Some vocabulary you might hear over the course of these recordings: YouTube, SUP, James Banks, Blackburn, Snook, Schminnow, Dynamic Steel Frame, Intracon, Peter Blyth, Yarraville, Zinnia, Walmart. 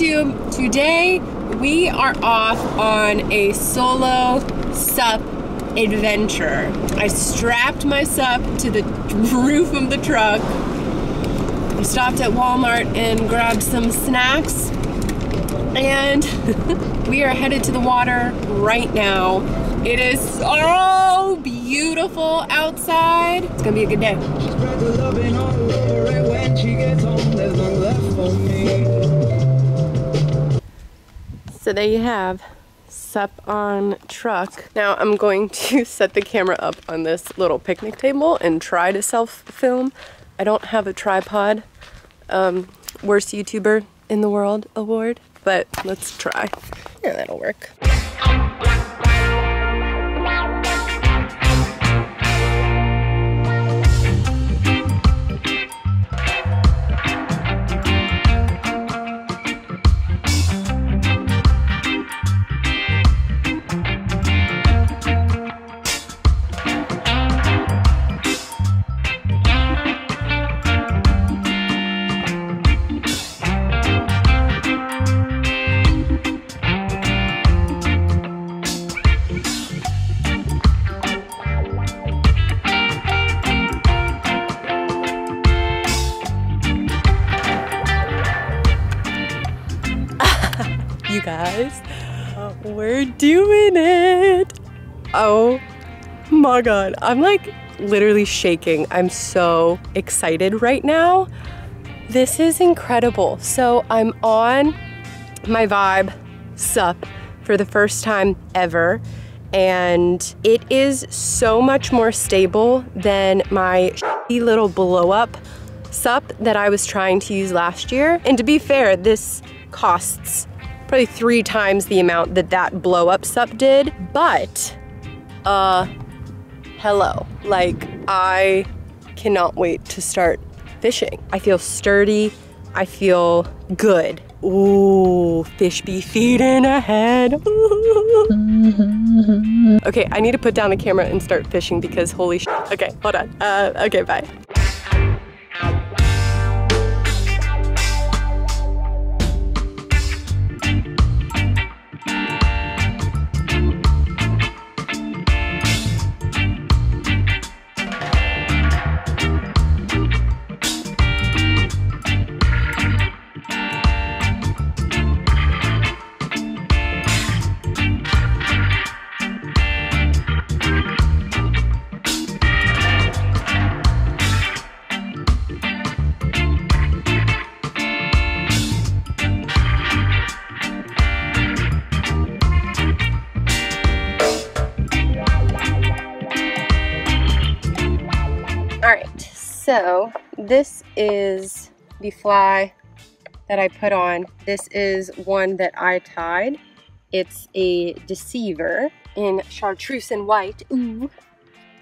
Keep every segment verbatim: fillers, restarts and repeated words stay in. YouTube. Today we are off on a solo sup adventure. I strapped my sup to the roof of the truck. We stopped at Walmart and grabbed some snacks, and we are headed to the water right now. It is so beautiful outside. It's gonna be a good day. So there you have sup on truck. Now I'm going to set the camera up on this little picnic table and try to self-film. I don't have a tripod. Um, worst YouTuber in the world award, but let's try. Yeah, that'll work. You guys, we're doing it. Oh my God. I'm like literally shaking. I'm so excited right now. This is incredible. So I'm on my Vibe sup for the first time ever, and it is so much more stable than my shitty little blow up sup that I was trying to use last year. And to be fair, this costs probably three times the amount that that blow up sup did, but uh, hello. Like, I cannot wait to start fishing. I feel sturdy, I feel good. Ooh, fish be feeding ahead. Okay, I need to put down the camera and start fishing because holy shit. Okay, hold on, uh, okay, bye. So this is the fly that I put on. This is one that I tied. It's a deceiver in chartreuse and white. Ooh.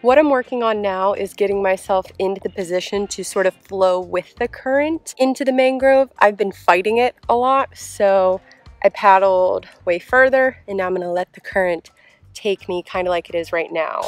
What I'm working on now is getting myself into the position to sort of flow with the current into the mangrove. I've been fighting it a lot, so I paddled way further, and now I'm gonna let the current take me kind of like it is right now.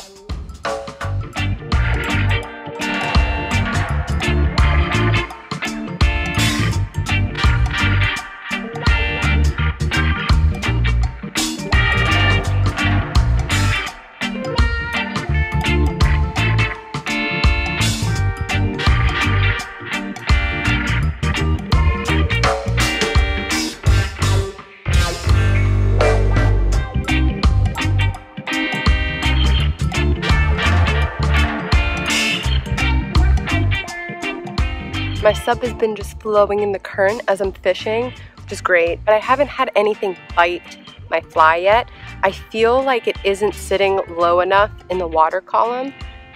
My sup has been just flowing in the current as I'm fishing, which is great, but I haven't had anything bite my fly yet. I feel like it isn't sitting low enough in the water column.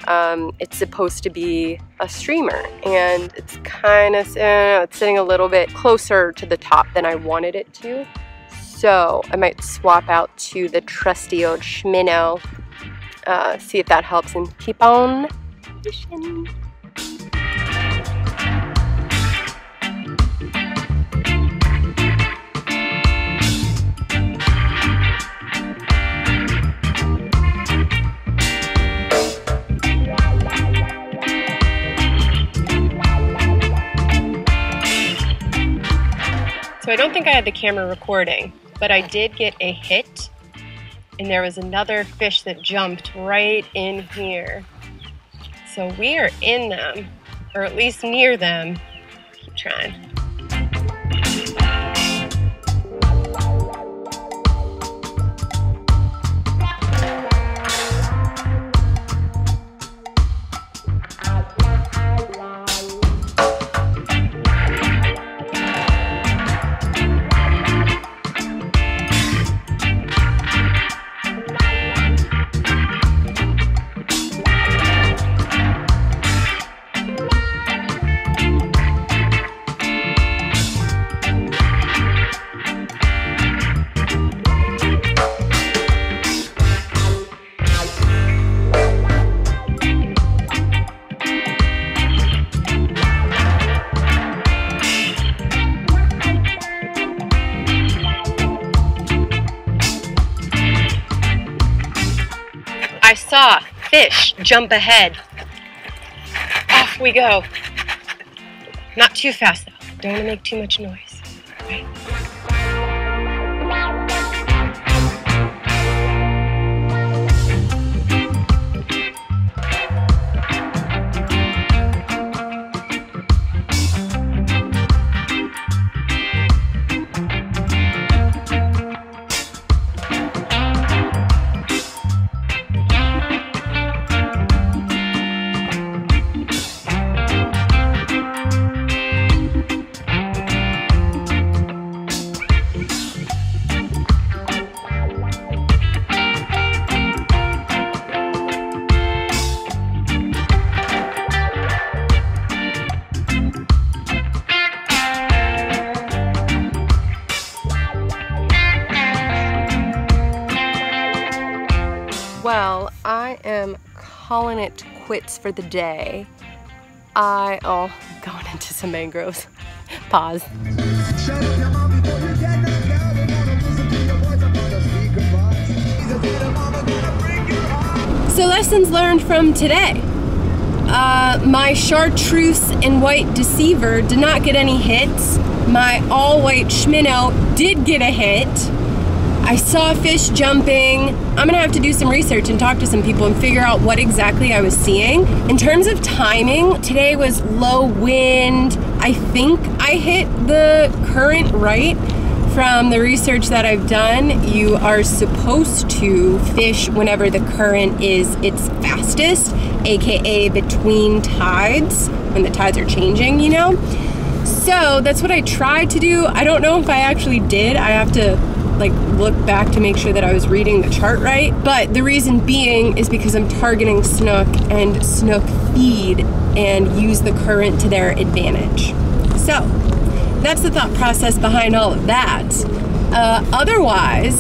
Um, it's supposed to be a streamer, and it's kind of eh, it's sitting a little bit closer to the top than I wanted it to. So I might swap out to the trusty old Schminnow, uh, see if that helps, and keep on fishing. I I don't think I had the camera recording, but I did get a hit, and there was another fish that jumped right in here. So we are in them, or at least near them. Keep trying. I saw fish jump ahead. Off we go. Not too fast though. Don't want to make too much noise. Right? Well, I am calling it quits for the day. I, oh, I'm going into some mangroves. Pause. So lessons learned from today. Uh, my chartreuse and white deceiver did not get any hits. My all-white schminnow did get a hit. I saw fish jumping. I'm gonna have to do some research and talk to some people and figure out what exactly I was seeing. In terms of timing, today was low wind. I think I hit the current right. From the research that I've done, you are supposed to fish whenever the current is its fastest, A K A between tides, when the tides are changing, you know? So that's what I tried to do. I don't know if I actually did. I have to like look back to make sure that I was reading the chart right. But the reason being is because I'm targeting snook, and snook feed and use the current to their advantage. So that's the thought process behind all of that. Uh, otherwise,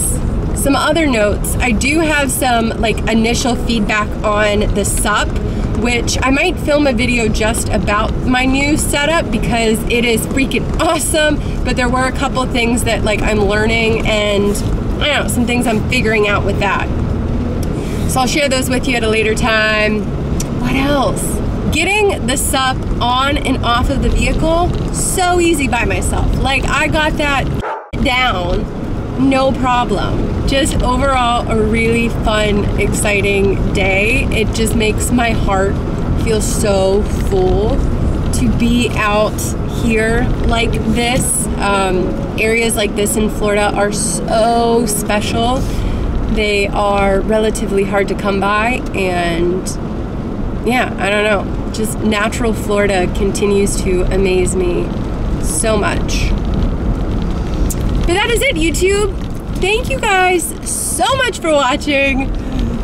some other notes. I do have some like initial feedback on the S U P, which I might film a video just about my new setup because it is freaking awesome, but there were a couple things that like I'm learning and I don't know, some things I'm figuring out with that. So I'll share those with you at a later time. What else? Getting the S U P on and off of the vehicle, so easy by myself. Like I got that down. No problem. Just overall a really fun, exciting day. It just makes my heart feel so full to be out here like this. Um, areas like this in Florida are so special. They are relatively hard to come by, and yeah, I don't know. Just natural Florida continues to amaze me so much. But that is it, YouTube. Thank you guys so much for watching,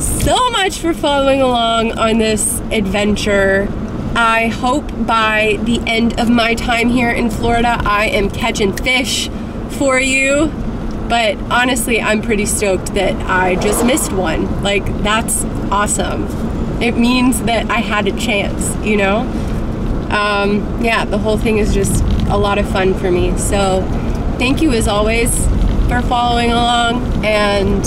so much for following along on this adventure. I hope by the end of my time here in Florida, I am catching fish for you. But honestly, I'm pretty stoked that I just missed one. Like, that's awesome. It means that I had a chance, you know? Um, yeah, the whole thing is just a lot of fun for me, so. Thank you as always for following along, and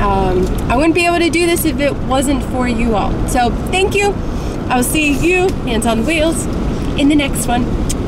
um, I wouldn't be able to do this if it wasn't for you all. So thank you. I will see you, hands on the wheels, in the next one.